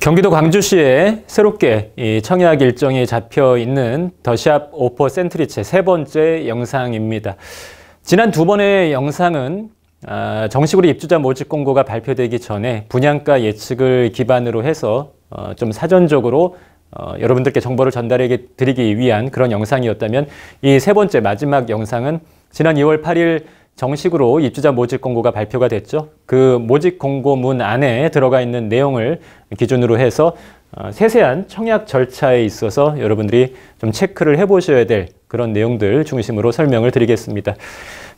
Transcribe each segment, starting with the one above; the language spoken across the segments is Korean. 경기도 광주시에 새롭게 이 청약 일정이 잡혀 있는 더샵 오포 센트리체 세 번째 영상입니다. 지난 두 번의 영상은 정식으로 입주자 모집 공고가 발표되기 전에 분양가 예측을 기반으로 해서 좀 사전적으로 여러분들께 정보를 전달해 드리기 위한 그런 영상이었다면, 이 세 번째 마지막 영상은 지난 2월 8일 정식으로 입주자 모집 공고가 발표가 됐죠. 그 모집 공고문 안에 들어가 있는 내용을 기준으로 해서 세세한 청약 절차에 있어서 여러분들이 좀 체크를 해보셔야 될 그런 내용들 중심으로 설명을 드리겠습니다.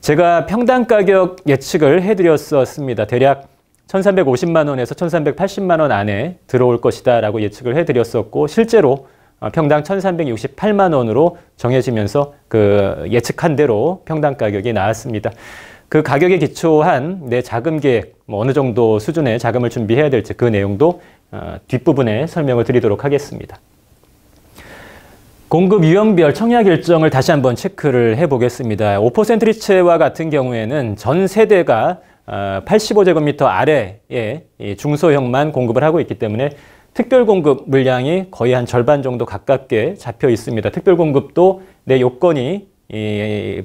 제가 평당 가격 예측을 해드렸었습니다. 대략 1,350만원에서 1,380만원 안에 들어올 것이다 라고 예측을 해드렸었고, 실제로 평당 1,368만원으로 정해지면서 그 예측한 대로 평당 가격이 나왔습니다. 그 가격에 기초한 내 자금 계획, 어느 정도 수준의 자금을 준비해야 될지 그 내용도 뒷부분에 설명을 드리도록 하겠습니다. 공급 유형별 청약 일정을 다시 한번 체크를 해보겠습니다. 오포 센트리체와 같은 경우에는 전 세대가 85제곱미터 아래의 중소형만 공급을 하고 있기 때문에 특별공급 물량이 거의 한 절반 정도 가깝게 잡혀 있습니다. 특별공급도 내 요건이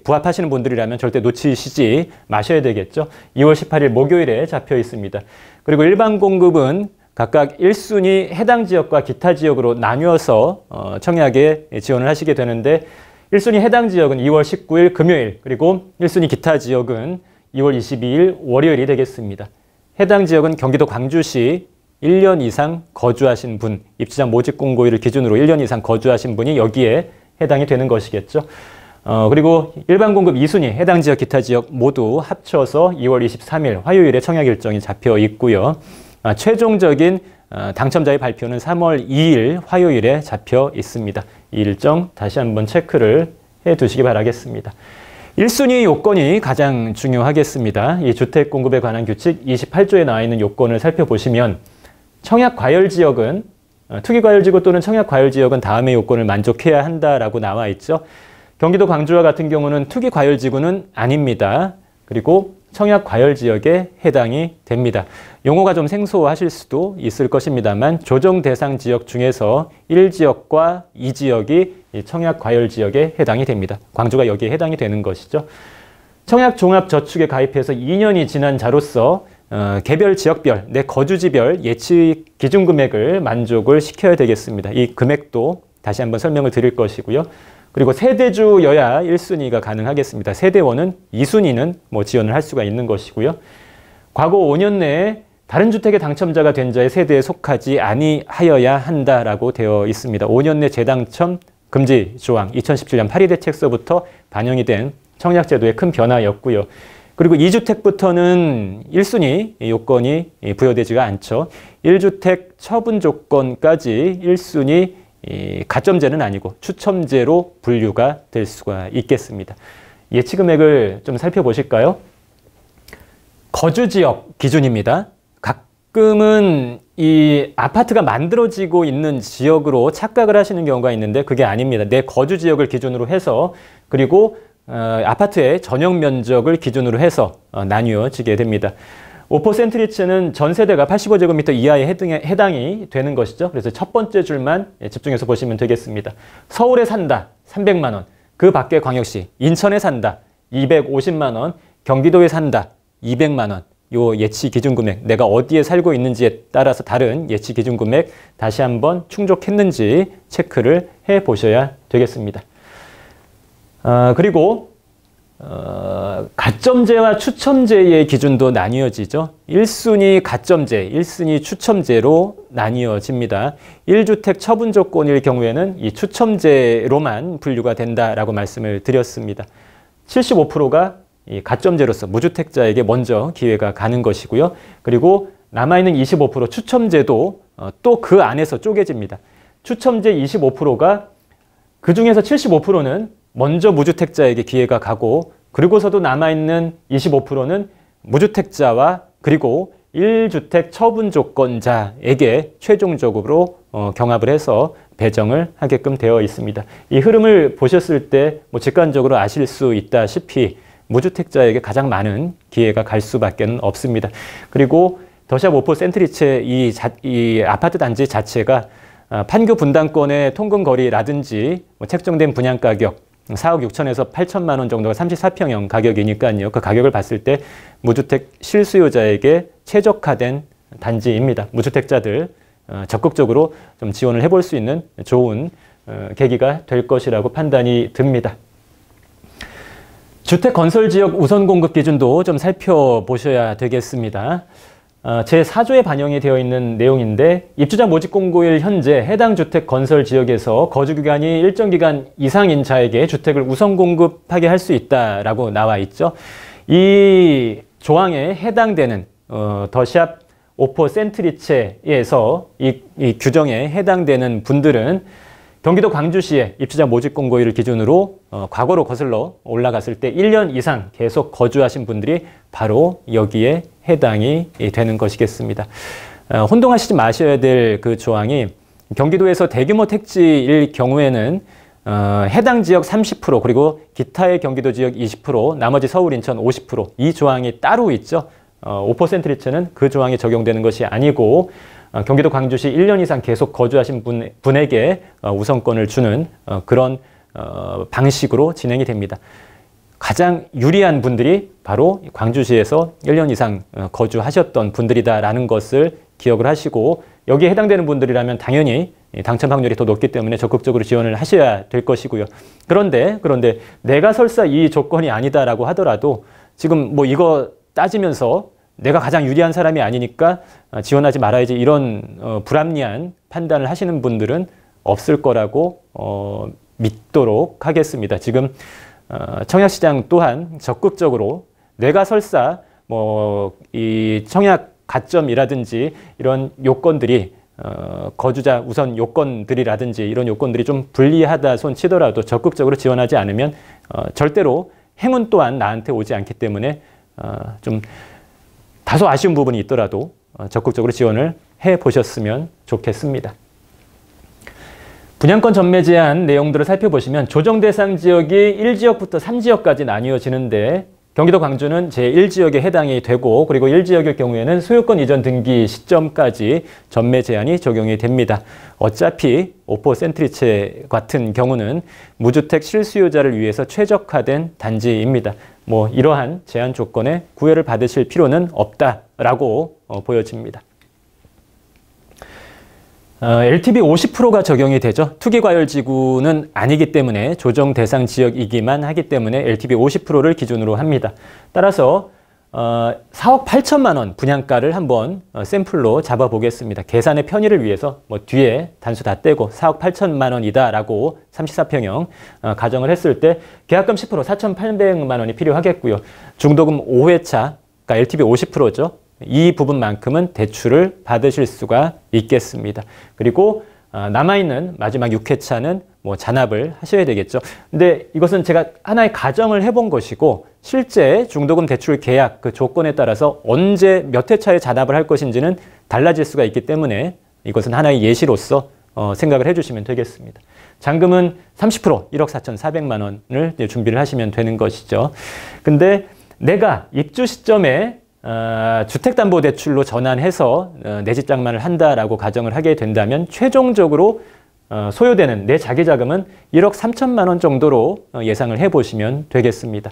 부합하시는 분들이라면 절대 놓치시지 마셔야 되겠죠. 2월 18일 목요일에 잡혀 있습니다. 그리고 일반공급은 각각 1순위 해당 지역과 기타 지역으로 나뉘어서 청약에 지원을 하시게 되는데, 1순위 해당 지역은 2월 19일 금요일, 그리고 1순위 기타 지역은 2월 22일 월요일이 되겠습니다. 해당 지역은 경기도 광주시 1년 이상 거주하신 분, 입주자 모집 공고일을 기준으로 1년 이상 거주하신 분이 여기에 해당이 되는 것이겠죠. 그리고 일반 공급 2순위, 해당 지역, 기타 지역 모두 합쳐서 2월 23일 화요일에 청약 일정이 잡혀 있고요. 최종적인 당첨자의 발표는 3월 2일 화요일에 잡혀 있습니다. 이 일정 다시 한번 체크를 해두시기 바라겠습니다. 1순위 요건이 가장 중요하겠습니다. 이 주택 공급에 관한 규칙 28조에 나와 있는 요건을 살펴보시면, 청약 과열 지역은 투기 과열 지구 또는 청약 과열 지역은 다음의 요건을 만족해야 한다라고 나와 있죠. 경기도 광주와 같은 경우는 투기 과열 지구는 아닙니다. 그리고 청약 과열 지역에 해당이 됩니다. 용어가 좀 생소하실 수도 있을 것입니다만, 조정 대상 지역 중에서 1지역과 2지역이 청약 과열 지역에 해당이 됩니다. 광주가 여기에 해당이 되는 것이죠. 청약 종합 저축에 가입해서 2년이 지난 자로서 개별 지역별, 내 거주지별 예측 기준 금액을 만족을 시켜야 되겠습니다. 이 금액도 다시 한번 설명을 드릴 것이고요. 그리고 세대주여야 1순위가 가능하겠습니다. 세대원은 2순위는 지원을 할 수가 있는 것이고요. 과거 5년 내에 다른 주택의 당첨자가 된 자의 세대에 속하지 아니하여야 한다라고 되어 있습니다. 5년 내 재당첨 금지 조항, 2017년 8.1 책서부터 반영이 된 청약제도의 큰 변화였고요. 그리고 2주택부터는 1순위 요건이 부여되지가 않죠. 1주택 처분 조건까지 1순위 가점제는 아니고 추첨제로 분류가 될 수가 있겠습니다. 예측 금액을 좀 살펴보실까요? 거주지역 기준입니다. 가끔은 이 아파트가 만들어지고 있는 지역으로 착각을 하시는 경우가 있는데, 그게 아닙니다. 내 거주지역을 기준으로 해서, 그리고 아파트의 전용 면적을 기준으로 해서 나뉘어지게 됩니다. 오포 센트리체는 전 세대가 85제곱미터 이하에 해당이 되는 것이죠. 그래서 첫 번째 줄만 집중해서 보시면 되겠습니다. 서울에 산다, 300만원. 그 밖에 광역시, 인천에 산다, 250만원. 경기도에 산다, 200만원. 요 예치 기준 금액, 내가 어디에 살고 있는지에 따라서 다른 예치 기준 금액 다시 한번 충족했는지 체크를 해 보셔야 되겠습니다. 그리고 가점제와 추첨제의 기준도 나뉘어지죠. 1순위 가점제, 1순위 추첨제로 나뉘어집니다. 1주택 처분 조건일 경우에는 이 추첨제로만 분류가 된다라고 말씀을 드렸습니다. 75%가 이 가점제로서 무주택자에게 먼저 기회가 가는 것이고요. 그리고 남아있는 25% 추첨제도 또 그 안에서 쪼개집니다. 추첨제 25%가 그 중에서 75%는 먼저 무주택자에게 기회가 가고, 그리고서도 남아있는 25%는 무주택자와 그리고 1주택 처분 조건자에게 최종적으로 경합을 해서 배정을 하게끔 되어 있습니다. 이 흐름을 보셨을 때 뭐 직관적으로 아실 수 있다시피 무주택자에게 가장 많은 기회가 갈 수밖에 없습니다. 그리고 더샵 오포 센트리체 이 아파트 단지 자체가 판교 분당권의 통근거리라든지 뭐 책정된 분양가격 4억 6천에서 8천만 원 정도가 34평형 가격이니까요. 그 가격을 봤을 때 무주택 실수요자에게 최적화된 단지입니다. 무주택자들 적극적으로 좀 지원을 해볼 수 있는 좋은 계기가 될 것이라고 판단이 듭니다. 주택건설지역 우선공급 기준도 좀 살펴보셔야 되겠습니다. 제4조에 반영이 되어 있는 내용인데 입주자 모집 공고일 현재 해당 주택 건설 지역에서 거주 기간이 일정 기간 이상인 자에게 주택을 우선 공급하게 할 수 있다라고 나와 있죠. 이 조항에 해당되는 더샵 오포 센트리체에서 이 규정에 해당되는 분들은 경기도 광주시의 입주자 모집 공고일을 기준으로 과거로 거슬러 올라갔을 때 1년 이상 계속 거주하신 분들이 바로 여기에 해당이 되는 것이겠습니다. 혼동하시지 마셔야 될 그 조항이 경기도에서 대규모 택지일 경우에는 해당 지역 30% 그리고 기타의 경기도 지역 20% 나머지 서울, 인천 50% 이 조항이 따로 있죠. 오포 센트리체는 그 조항이 적용되는 것이 아니고 경기도 광주시 1년 이상 계속 거주하신 분에게 우선권을 주는 그런 방식으로 진행이 됩니다. 가장 유리한 분들이 바로 광주시에서 1년 이상 거주하셨던 분들이다라는 것을 기억을 하시고 여기에 해당되는 분들이라면 당연히 당첨 확률이 더 높기 때문에 적극적으로 지원을 하셔야 될 것이고요. 그런데 내가 설사 이 조건이 아니다라고 하더라도 지금 뭐 이거 따지면서 내가 가장 유리한 사람이 아니니까 지원하지 말아야지 이런 불합리한 판단을 하시는 분들은 없을 거라고 믿도록 하겠습니다. 지금 청약시장 또한 적극적으로 내가 설사 뭐 이 청약 가점이라든지 이런 요건들이 거주자 우선 요건들이라든지 이런 요건들이 좀 불리하다 손치더라도 적극적으로 지원하지 않으면 절대로 행운 또한 나한테 오지 않기 때문에 좀 다소 아쉬운 부분이 있더라도 적극적으로 지원을 해보셨으면 좋겠습니다. 분양권 전매 제한 내용들을 살펴보시면 조정 대상 지역이 1지역부터 3지역까지 나뉘어지는데 경기도 광주는 제1지역에 해당이 되고 그리고 1지역일 경우에는 소유권 이전 등기 시점까지 전매 제한이 적용이 됩니다. 어차피 오포 센트리체 같은 경우는 무주택 실수요자를 위해서 최적화된 단지입니다. 뭐 이러한 제한 조건에 구애를 받으실 필요는 없다라고 보여집니다. LTV 50%가 적용이 되죠. 투기과열지구는 아니기 때문에 조정 대상 지역이기만 하기 때문에 LTV 50%를 기준으로 합니다. 따라서 4억 8천만 원 분양가를 한번 샘플로 잡아보겠습니다. 계산의 편의를 위해서 뭐 뒤에 단수 다 떼고 4억 8천만 원이다라고 34평형 가정을 했을 때 계약금 10% 4,800만 원이 필요하겠고요. 중도금 5회차, 그러니까 LTV 50%죠. 이 부분만큼은 대출을 받으실 수가 있겠습니다. 그리고 남아있는 마지막 6회차는 뭐 잔압을 하셔야 되겠죠. 근데 이것은 제가 하나의 가정을 해본 것이고 실제 중도금 대출 계약 그 조건에 따라서 언제 몇 회차에 잔압을 할 것인지는 달라질 수가 있기 때문에 이것은 하나의 예시로서 생각을 해주시면 되겠습니다. 잔금은 30% 1억 4,400만 원을 준비를 하시면 되는 것이죠. 근데 내가 입주 시점에 주택담보대출로 전환해서 내 집 장만을 한다라고 가정을 하게 된다면 최종적으로 소요되는 내 자기자금은 1억 3천만 원 정도로 예상을 해보시면 되겠습니다.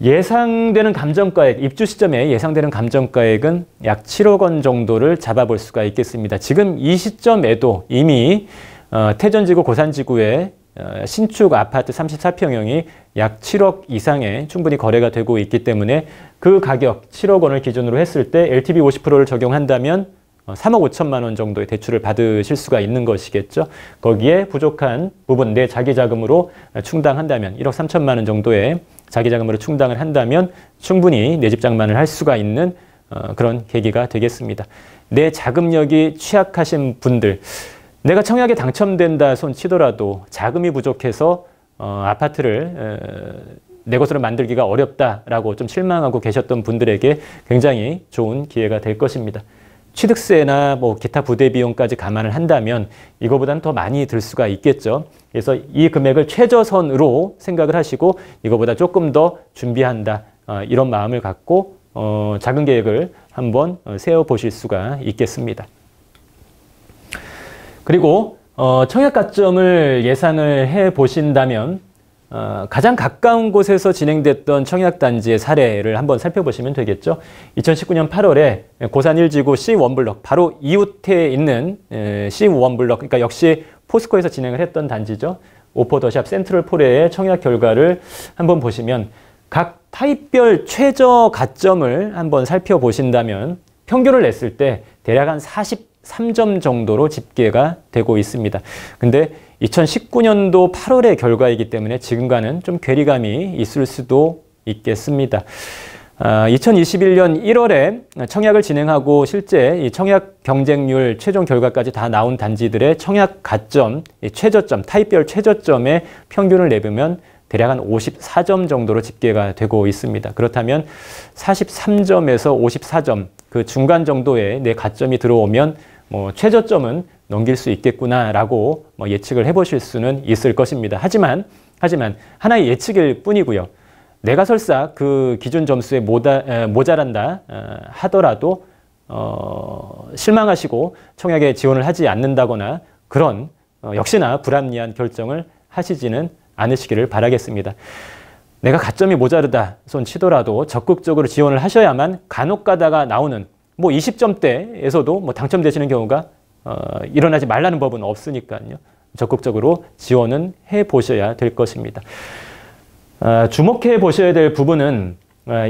예상되는 감정가액, 입주 시점에 예상되는 감정가액은 약 7억 원 정도를 잡아볼 수가 있겠습니다. 지금 이 시점에도 이미 태전지구, 고산지구의 신축 아파트 34평형이 약 7억 이상에 충분히 거래가 되고 있기 때문에 그 가격 7억 원을 기준으로 했을 때 LTV 50%를 적용한다면 3억 5천만 원 정도의 대출을 받으실 수가 있는 것이겠죠. 거기에 부족한 부분 내 자기자금으로 충당한다면 1억 3천만 원 정도의 자기자금으로 충당을 한다면 충분히 내 집 장만을 할 수가 있는 그런 계기가 되겠습니다. 내 자금력이 취약하신 분들 내가 청약에 당첨된다 손치더라도 자금이 부족해서 아파트를 내 것으로 만들기가 어렵다라고 좀 실망하고 계셨던 분들에게 굉장히 좋은 기회가 될 것입니다. 취득세나 뭐 기타 부대 비용까지 감안을 한다면 이거보다는 더 많이 들 수가 있겠죠. 그래서 이 금액을 최저선으로 생각을 하시고 이거보다 조금 더 준비한다, 이런 마음을 갖고 작은 계획을 한번 세워보실 수가 있겠습니다. 그리고 청약가점을 예상을 해보신다면 가장 가까운 곳에서 진행됐던 청약단지의 사례를 한번 살펴보시면 되겠죠. 2019년 8월에 고산1지구 C1블럭, 바로 이웃에 있는 C1블럭, 그러니까 역시 포스코에서 진행을 했던 단지죠. 오포 더샵 센트럴 포레의 청약 결과를 한번 보시면 각 타입별 최저 가점을 한번 살펴보신다면 평균을 냈을 때 대략 한 43점 정도로 집계가 되고 있습니다. 근데 2019년도 8월의 결과이기 때문에 지금과는 좀 괴리감이 있을 수도 있겠습니다. 2021년 1월에 청약을 진행하고 실제 이 청약 경쟁률 최종 결과까지 다 나온 단지들의 청약 가점, 최저점, 타입별 최저점의 평균을 내보면 대략 한 54점 정도로 집계가 되고 있습니다. 그렇다면 43점에서 54점, 그 중간 정도의 내 가점이 들어오면 뭐 최저점은 넘길 수 있겠구나라고 뭐 예측을 해보실 수는 있을 것입니다. 하지만 하나의 예측일 뿐이고요. 내가 설사 그 기준 점수에 모자란다 하더라도 실망하시고 청약에 지원을 하지 않는다거나 그런 역시나 불합리한 결정을 하시지는 않으시기를 바라겠습니다. 내가 가점이 모자르다 손 치더라도 적극적으로 지원을 하셔야만 간혹 가다가 나오는 뭐 20점대에서도 뭐 당첨되시는 경우가 일어나지 말라는 법은 없으니까요. 적극적으로 지원은 해보셔야 될 것입니다. 주목해 보셔야 될 부분은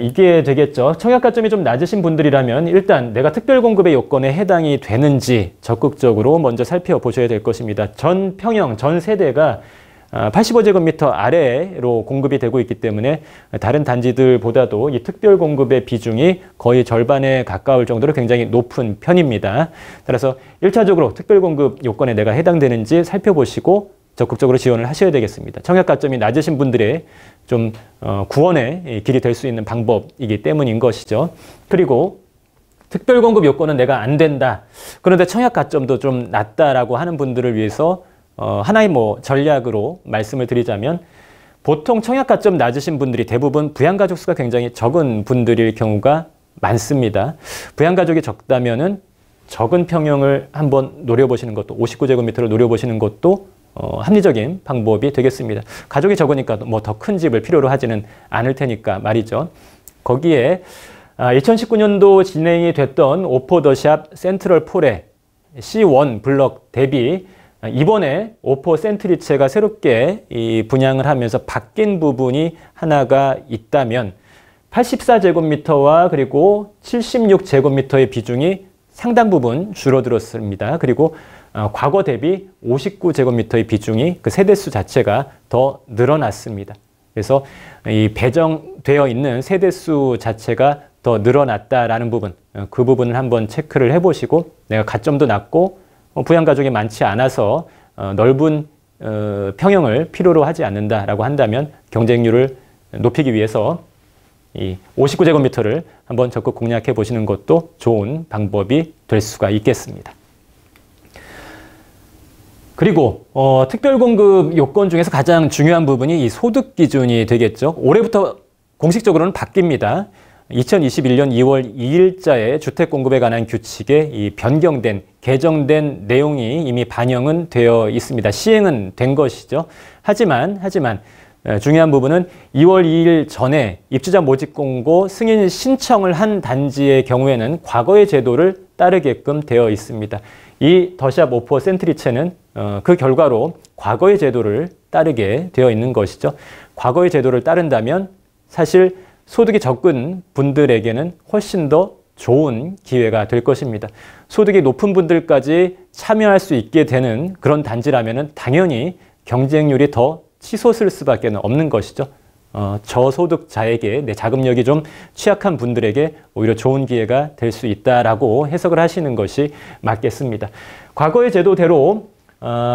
이게 되겠죠. 청약가점이 좀 낮으신 분들이라면 일단 내가 특별공급의 요건에 해당이 되는지 적극적으로 먼저 살펴보셔야 될 것입니다. 전 평형, 전 세대가 85제곱미터 아래로 공급이 되고 있기 때문에 다른 단지들보다도 이 특별 공급의 비중이 거의 절반에 가까울 정도로 굉장히 높은 편입니다. 따라서 1차적으로 특별 공급 요건에 내가 해당되는지 살펴보시고 적극적으로 지원을 하셔야 되겠습니다. 청약가점이 낮으신 분들의 좀 구원의 길이 될 수 있는 방법이기 때문인 것이죠. 그리고 특별 공급 요건은 내가 안 된다. 그런데 청약가점도 좀 낮다라고 하는 분들을 위해서 하나의 뭐 전략으로 말씀을 드리자면 보통 청약가점 낮으신 분들이 대부분 부양가족 수가 굉장히 적은 분들일 경우가 많습니다. 부양가족이 적다면은 적은 평형을 한번 노려보시는 것도 59제곱미터를 노려보시는 것도 합리적인 방법이 되겠습니다. 가족이 적으니까 뭐 더 큰 집을 필요로 하지는 않을 테니까 말이죠. 거기에 2019년도 진행이 됐던 오포 더샵 센트럴 포레 C1 블럭 대비 이번에 오포 센트리체가 새롭게 이 분양을 하면서 바뀐 부분이 하나가 있다면 84제곱미터와 그리고 76제곱미터의 비중이 상당 부분 줄어들었습니다. 그리고 과거 대비 59제곱미터의 비중이 그 세대수 자체가 더 늘어났습니다. 그래서 이 배정되어 있는 세대수 자체가 더 늘어났다라는 부분, 그 부분을 한번 체크를 해보시고 내가 가점도 낮고 부양가족이 많지 않아서 넓은 평형을 필요로 하지 않는다라고 한다면 경쟁률을 높이기 위해서 이 59제곱미터를 한번 적극 공략해 보시는 것도 좋은 방법이 될 수가 있겠습니다. 그리고 특별공급 요건 중에서 가장 중요한 부분이 이 소득 기준이 되겠죠. 올해부터 공식적으로는 바뀝니다. 2021년 2월 2일자에 주택공급에 관한 규칙에 이 변경된, 개정된 내용이 이미 반영은 되어 있습니다. 시행은 된 것이죠. 하지만 중요한 부분은 2월 2일 전에 입주자 모집 공고 승인 신청을 한 단지의 경우에는 과거의 제도를 따르게끔 되어 있습니다. 이 더샵 오포 센트리체는 그 결과로 과거의 제도를 따르게 되어 있는 것이죠. 과거의 제도를 따른다면 사실 소득이 적은 분들에게는 훨씬 더 좋은 기회가 될 것입니다. 소득이 높은 분들까지 참여할 수 있게 되는 그런 단지라면 당연히 경쟁률이 더 치솟을 수밖에 없는 것이죠. 저소득자에게 내 자금력이 좀 취약한 분들에게 오히려 좋은 기회가 될 수 있다라고 해석을 하시는 것이 맞겠습니다. 과거의 제도대로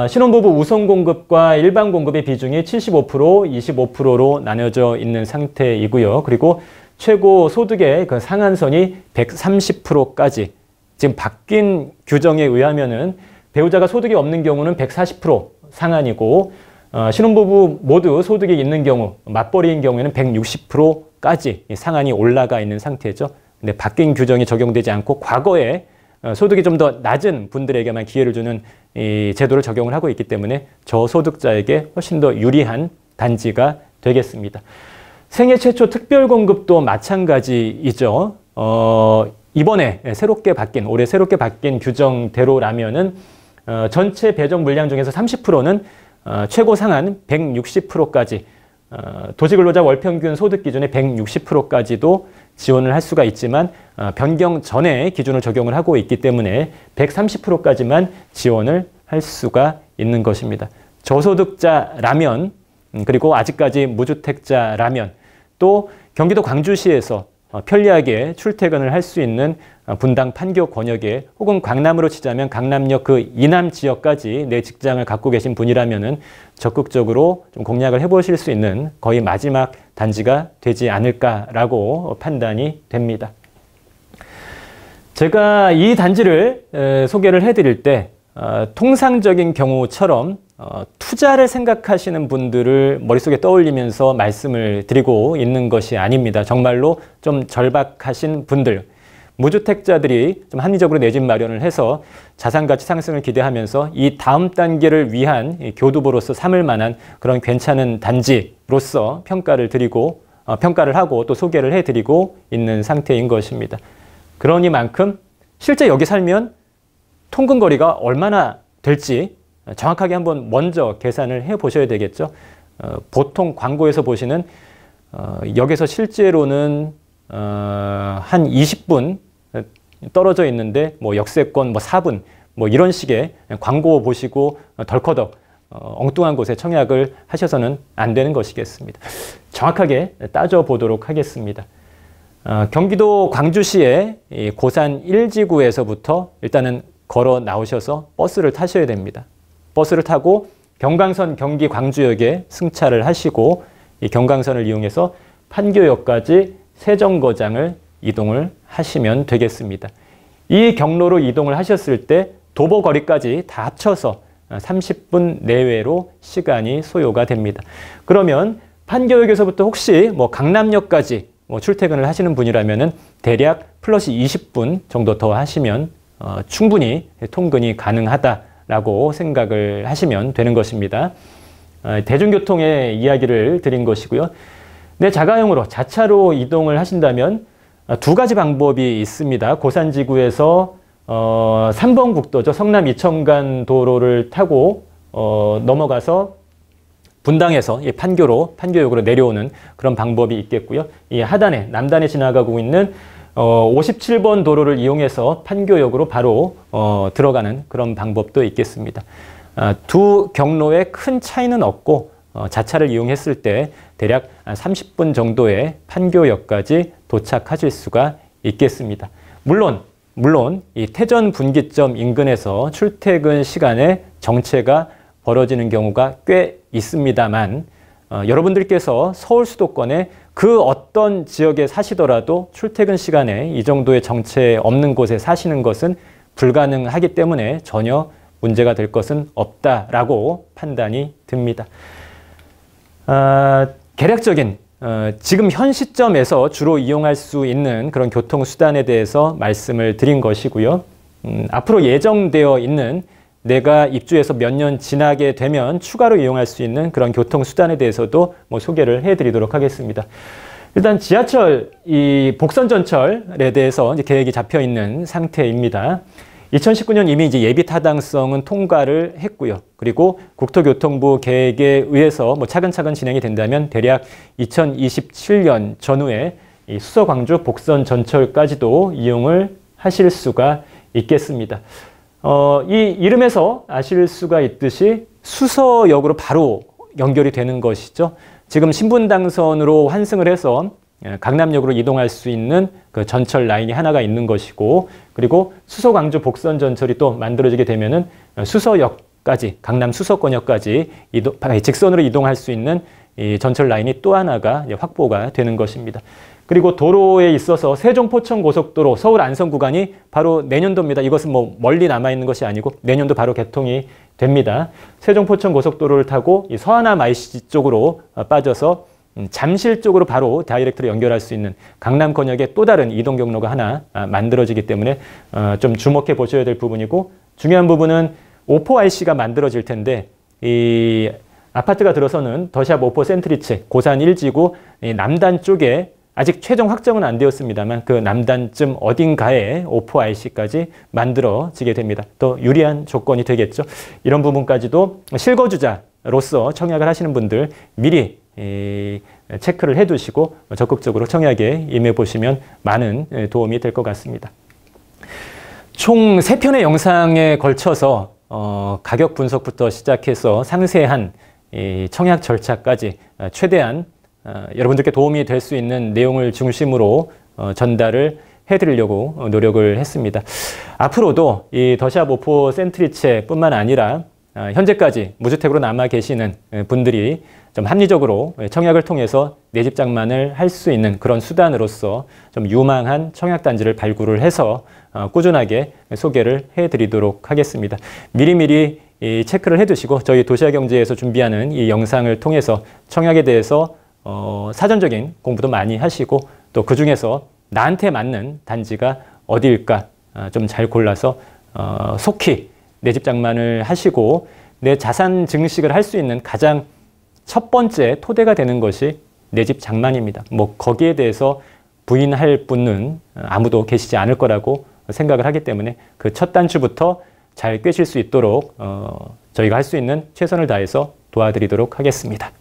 신혼부부 우선 공급과 일반 공급의 비중이 75%, 25%로 나뉘어져 있는 상태이고요. 그리고 최고 소득의 그 상한선이 130%까지 지금 바뀐 규정에 의하면은 배우자가 소득이 없는 경우는 140% 상한이고 신혼부부 모두 소득이 있는 경우, 맞벌이인 경우에는 160%까지 상한이 올라가 있는 상태죠. 근데 바뀐 규정이 적용되지 않고 과거에 소득이 좀 더 낮은 분들에게만 기회를 주는 이 제도를 적용을 하고 있기 때문에 저소득자에게 훨씬 더 유리한 단지가 되겠습니다. 생애 최초 특별공급도 마찬가지이죠. 이번에 새롭게 바뀐, 올해 새롭게 바뀐 규정대로라면은 전체 배정 물량 중에서 30%는 최고 상한 160%까지 도시근로자 월평균 소득 기준의 160%까지도 지원을 할 수가 있지만 변경 전에 기준을 적용을 하고 있기 때문에 130%까지만 지원을 할 수가 있는 것입니다. 저소득자라면 그리고 아직까지 무주택자라면 또 경기도 광주시에서 편리하게 출퇴근을 할 수 있는 분당 판교 권역에 혹은 강남으로 치자면 강남역 그 이남 지역까지 내 직장을 갖고 계신 분이라면은 적극적으로 좀 공략을 해보실 수 있는 거의 마지막 단지가 되지 않을까라고 판단이 됩니다. 제가 이 단지를 소개를 해드릴 때 통상적인 경우처럼 투자를 생각하시는 분들을 머릿속에 떠올리면서 말씀을 드리고 있는 것이 아닙니다. 정말로 좀 절박하신 분들, 무주택자들이 좀 합리적으로 내 집 마련을 해서 자산가치 상승을 기대하면서 이 다음 단계를 위한 교두보로서 삼을 만한 그런 괜찮은 단지로서 평가를 하고 또 소개를 해드리고 있는 상태인 것입니다. 그러니만큼 실제 여기 살면 통근거리가 얼마나 될지 정확하게 한번 먼저 계산을 해보셔야 되겠죠. 보통 광고에서 보시는 역에서 실제로는 한 20분 떨어져 있는데 뭐 역세권 뭐 4분 뭐 이런 식의 광고 보시고 덜커덕 엉뚱한 곳에 청약을 하셔서는 안 되는 것이겠습니다. 정확하게 따져보도록 하겠습니다. 경기도 광주시의 고산 1지구에서부터 일단은 걸어 나오셔서 버스를 타셔야 됩니다. 버스를 타고 경강선 경기 광주역에 승차를 하시고 이 경강선을 이용해서 판교역까지 세정거장을 이동을 하시면 되겠습니다. 이 경로로 이동을 하셨을 때 도보거리까지 다 합쳐서 30분 내외로 시간이 소요가 됩니다. 그러면 판교역에서부터 혹시 뭐 강남역까지 뭐 출퇴근을 하시는 분이라면은 대략 플러스 20분 정도 더 하시면 충분히 통근이 가능하다 라고 생각을 하시면 되는 것입니다. 대중교통의 이야기를 드린 것이고요. 내 자가용으로 자차로 이동을 하신다면 두 가지 방법이 있습니다. 고산지구에서 3번 국도죠. 성남 이천간 도로를 타고 넘어가서 분당에서 판교역으로 내려오는 그런 방법이 있겠고요. 이 하단에 남단에 지나가고 있는 57번 도로를 이용해서 판교역으로 바로 들어가는 그런 방법도 있겠습니다. 두 경로에 큰 차이는 없고 자차를 이용했을 때 대략 30분 정도에 판교역까지 도착하실 수가 있겠습니다. 물론 이 태전 분기점 인근에서 출퇴근 시간에 정체가 벌어지는 경우가 꽤 있습니다만 여러분들께서 서울 수도권에 그 어떤 지역에 사시더라도 출퇴근 시간에 이 정도의 정체 없는 곳에 사시는 것은 불가능하기 때문에 전혀 문제가 될 것은 없다라고 판단이 듭니다. 개략적인 지금 현 시점에서 주로 이용할 수 있는 그런 교통수단에 대해서 말씀을 드린 것이고요. 앞으로 예정되어 있는 내가 입주해서 몇 년 지나게 되면 추가로 이용할 수 있는 그런 교통수단에 대해서도 뭐 소개를 해드리도록 하겠습니다. 일단 지하철, 이 복선전철에 대해서 이제 계획이 잡혀 있는 상태입니다. 2019년 이미 이제 예비 타당성은 통과를 했고요. 그리고 국토교통부 계획에 의해서 뭐 차근차근 진행이 된다면 대략 2027년 전후에 이 수서광주 복선전철까지도 이용을 하실 수가 있겠습니다. 이 이름에서 아실 수가 있듯이 수서역으로 바로 연결이 되는 것이죠. 지금 신분당선으로 환승을 해서 강남역으로 이동할 수 있는 그 전철 라인이 하나가 있는 것이고 그리고 수서광주 복선전철이 또 만들어지게 되면은 수서역까지 강남 수서권역까지 직선으로 이동할 수 있는 이 전철 라인이 또 하나가 확보가 되는 것입니다. 그리고 도로에 있어서 세종-포천고속도로 서울 안성 구간이 바로 내년도입니다. 이것은 뭐 멀리 남아있는 것이 아니고 내년도 바로 개통이 됩니다. 세종-포천고속도로를 타고 이 서하남 IC 쪽으로 빠져서 잠실 쪽으로 바로 다이렉트로 연결할 수 있는 강남 권역의 또 다른 이동 경로가 하나 만들어지기 때문에 좀 주목해 보셔야 될 부분이고, 중요한 부분은 오포 IC가 만들어질 텐데 이 아파트가 들어서는 더샵 오포 센트리체 고산1지구 남단 쪽에 아직 최종 확정은 안 되었습니다만 그 남단쯤 어딘가에 오포 IC까지 만들어지게 됩니다. 더 유리한 조건이 되겠죠. 이런 부분까지도 실거주자로서 청약을 하시는 분들 미리 체크를 해두시고 적극적으로 청약에 임해보시면 많은 도움이 될 것 같습니다. 총 3편의 영상에 걸쳐서 가격 분석부터 시작해서 상세한 청약 절차까지 최대한 여러분들께 도움이 될 수 있는 내용을 중심으로 전달을 해드리려고 노력을 했습니다. 앞으로도 이 더샵 오포 센트리체 뿐만 아니라 현재까지 무주택으로 남아 계시는 분들이 좀 합리적으로 청약을 통해서 내 집 장만을 할 수 있는 그런 수단으로서 좀 유망한 청약단지를 발굴을 해서 꾸준하게 소개를 해드리도록 하겠습니다. 미리미리 체크를 해두시고 저희 도시화경제에서 준비하는 이 영상을 통해서 청약에 대해서 사전적인 공부도 많이 하시고 또 그중에서 나한테 맞는 단지가 어디일까 좀 잘 골라서 속히 내 집 장만을 하시고 내 자산 증식을 할 수 있는 가장 첫 번째 토대가 되는 것이 내 집 장만입니다. 뭐 거기에 대해서 부인할 분은 아무도 계시지 않을 거라고 생각을 하기 때문에 그 첫 단추부터 잘 꿰실 수 있도록 저희가 할 수 있는 최선을 다해서 도와드리도록 하겠습니다.